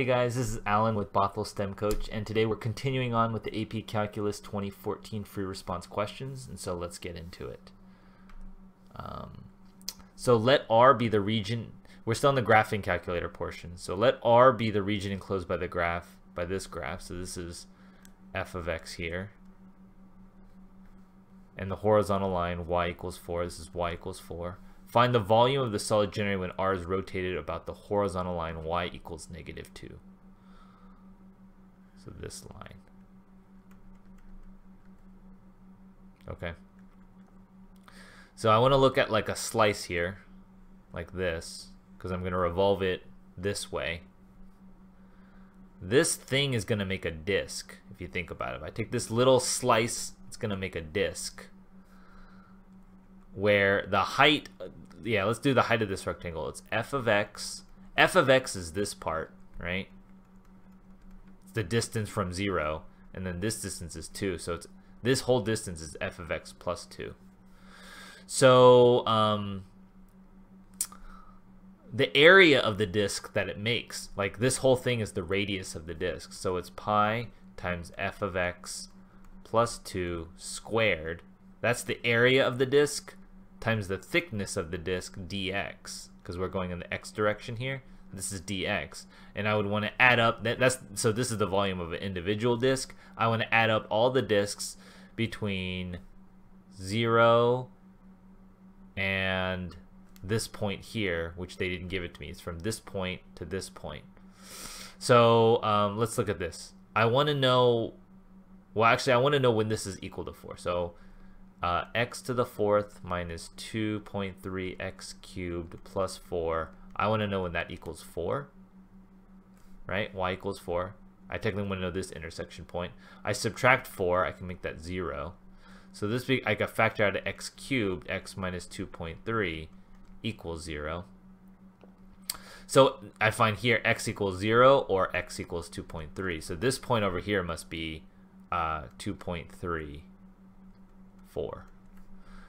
Hey guys, this is Alan with Bothell STEM Coach, and today we're continuing on with the AP Calculus 2014 free response questions, and so let's get into it. So let R be the region. We're still on the graphing calculator portion. So let R be the region enclosed by the graph, by this graph. So this is f of x here, and the horizontal line y equals 4. This is y equals 4. Find the volume of the solid generated when R is rotated about the horizontal line y equals -2. So this line. Okay. So I want to look at like a slice here, like this, because I'm going to revolve it this way. This thing is going to make a disk, if you think about it. If I take this little slice, it's going to make a disk. Where the height, yeah, let's do the height of this rectangle. It's f of x. F of x is this part, right? It's the distance from 0, and then this distance is 2. So it's this whole distance is f of x plus 2. So the area of the disk that it makes, like this whole thing is the radius of the disk. So it's pi times f of x plus 2 squared. That's the area of the disk times the thickness of the disk dx, because we're going in the x direction here. This is dx, and I would want to add up that's so this is the volume of an individual disk. I want to add up all the disks between 0 and this point here, which they didn't give it to me. It's from this point to this point. So let's look at this. I want to know, well, actually I want to know when this is equal to 4. So x to the 4th minus 2.3 x cubed plus 4. I want to know when that equals 4, right? Y equals 4. I technically want to know this intersection point. I subtract 4. I can make that 0. So this I can factor out x cubed. X minus 2.3 equals 0. So I find here x equals 0 or x equals 2.3. So this point over here must be 2.3. 4.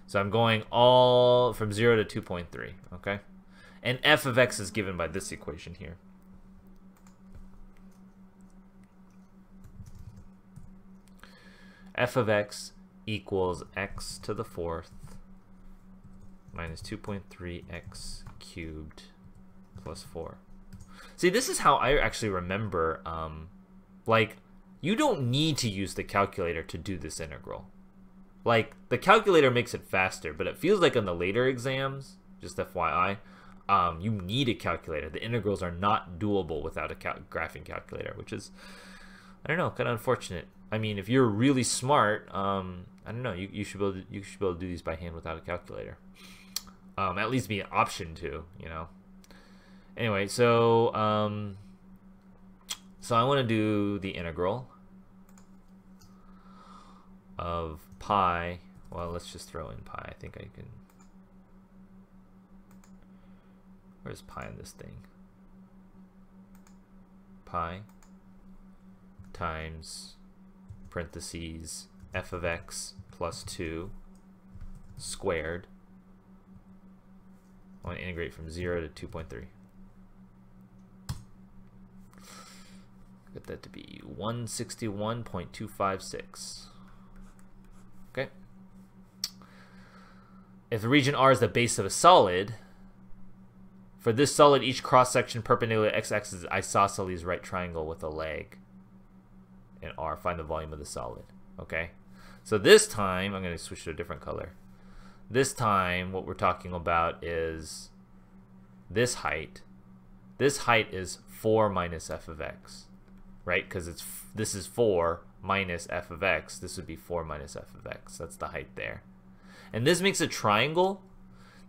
So I'm going all from 0 to 2.3, okay? And f of x is given by this equation here. F of x equals x to the 4th minus 2.3 x cubed plus 4. See, this is how I actually remember, like, you don't need to use the calculator to do this integral. Like, the calculator makes it faster, but it feels like on the later exams, just FYI, you need a calculator. The integrals are not doable without a graphing calculator, which is, I don't know, kind of unfortunate. I mean, if you're really smart, I don't know, you should be able to do these by hand without a calculator. At least be an option to, you know. Anyway, so, so I want to do the integral of pi, well, let's just throw in pi. I think I can, where's pi in this thing? Pi times parentheses f of x plus 2 squared. I want to integrate from 0 to 2.3. Get that to be 161.256. Okay. If the region R is the base of a solid, for this solid, each cross-section perpendicular to x-axis is isosceles right triangle with a leg. And R, find the volume of the solid. Okay. So this time, I'm going to switch to a different color. This time, what we're talking about is this height. This height is 4 minus f of x, right? Because it's this is 4. Minus f of x, this would be 4 minus f of x. That's the height there. And this makes a triangle.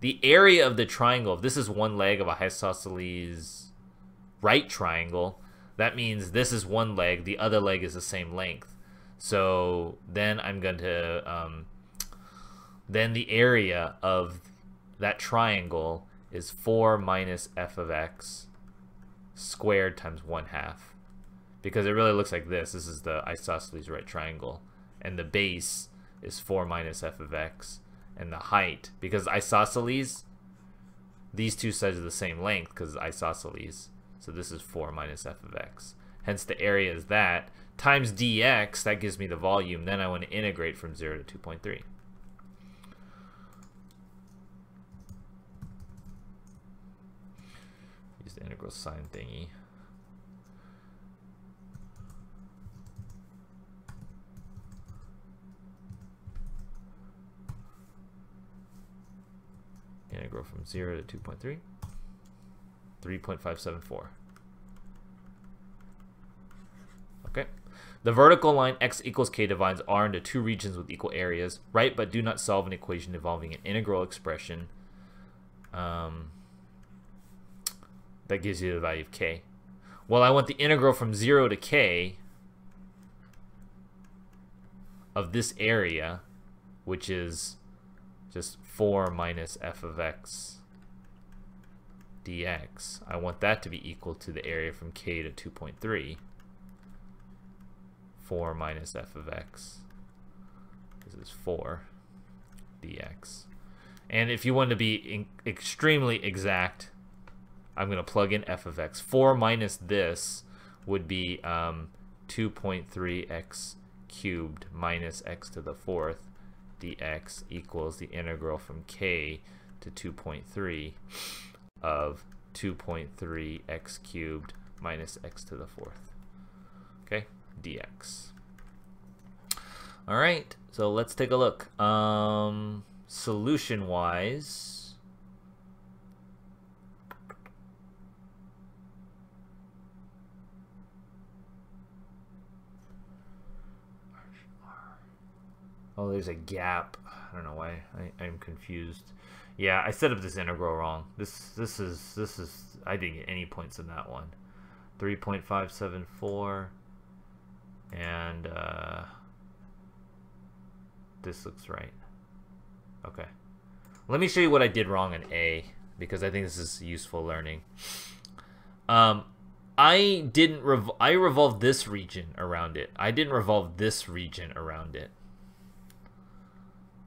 The area of the triangle, if this is one leg of a isosceles right triangle, that means this is one leg, the other leg is the same length. So then I'm going to, then the area of that triangle is 4 minus f of x squared times 1/2. Because it really looks like this. This is the isosceles right triangle. And the base is 4 minus f of x. And the height, because isosceles, these two sides are the same length because isosceles. So this is 4 minus f of x. Hence the area is that, times dx, that gives me the volume. Then I want to integrate from 0 to 2.3. Use the integral sign thingy. Integral from 0 to 2.3, 3.574. Okay. The vertical line x equals k divides R into two regions with equal areas. Write but do not solve an equation involving an integral expression that gives you the value of k. Well, I want the integral from 0 to k of this area, which is just 4 minus f of x dx. I want that to be equal to the area from k to 2.3. 4 minus f of x, this is 4 dx. And if you want to be extremely exact, I'm going to plug in f of x. 4 minus this would be 2.3x cubed minus x to the fourth dx equals the integral from k to 2.3 of 2.3x cubed minus x to the fourth. Okay, dx. All right, so let's take a look. Solution wise, oh, there's a gap. I don't know why I'm confused. Yeah, I set up this integral wrong. This is I didn't get any points in that one. 3.574. And this looks right. Okay. Let me show you what I did wrong in A, because I think this is useful learning. I revolved this region around it. I didn't revolve this region around it.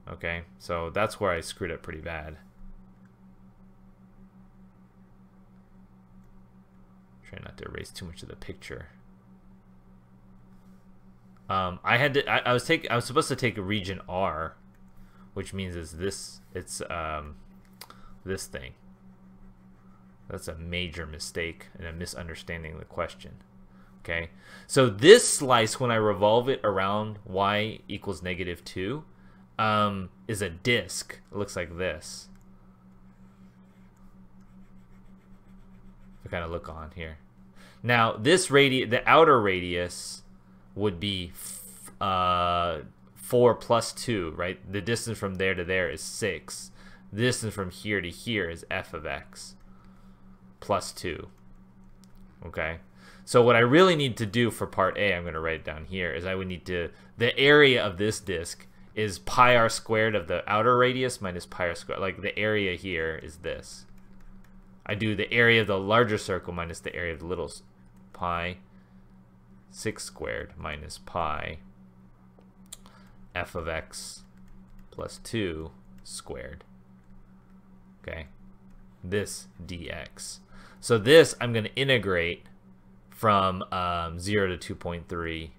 Okay, so that's where I screwed up pretty bad. Try not to erase too much of the picture. I was supposed to take a region R, which means it's this thing. That's a major mistake and a misunderstanding of the question. Okay, so this slice, when I revolve it around y equals -2, is a disk. It looks like this. If I kind of look on here. Now this radius, the outer radius, would be 4 plus 2, right? The distance from there to there is 6. The distance from here to here is f of x plus 2. Okay, so what I really need to do for part A, I'm going to write it down here, is I would need to, the area of this disk is pi r squared of the outer radius minus pi r squared, like the area here is this. I do the area of the larger circle minus the area of the little, pi 6 squared minus pi f of x plus 2 squared. Okay, this dx. So this I'm going to integrate from 0 to 2.3,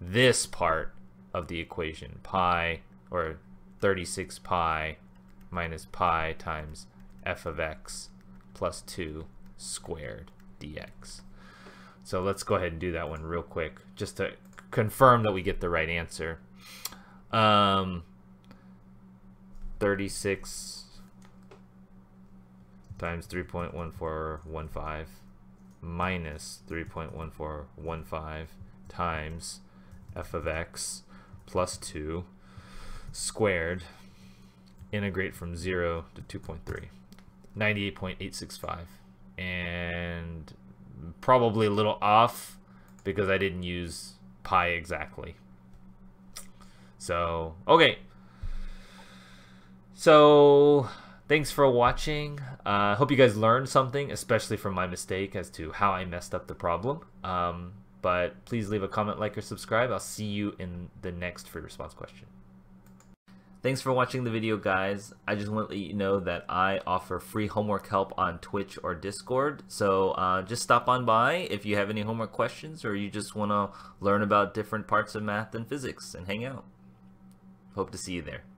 this part of the equation, pi, or 36 pi minus pi times f of x plus 2 squared dx. So let's go ahead and do that one real quick, just to confirm that we get the right answer. 36 times 3.1415 minus 3.1415 times f of x plus 2 squared. Integrate from 0 to 2.3. 98.865. And probably a little off because I didn't use pi exactly. So, okay. So, thanks for watching. I hope you guys learned something, especially from my mistake as to how I messed up the problem. But please leave a comment, like, or subscribe. I'll see you in the next free response question. Thanks for watching the video, guys. I just want to let you know that I offer free homework help on Twitch or Discord, so just stop on by if you have any homework questions or you just want to learn about different parts of math and physics and hang out. Hope to see you there.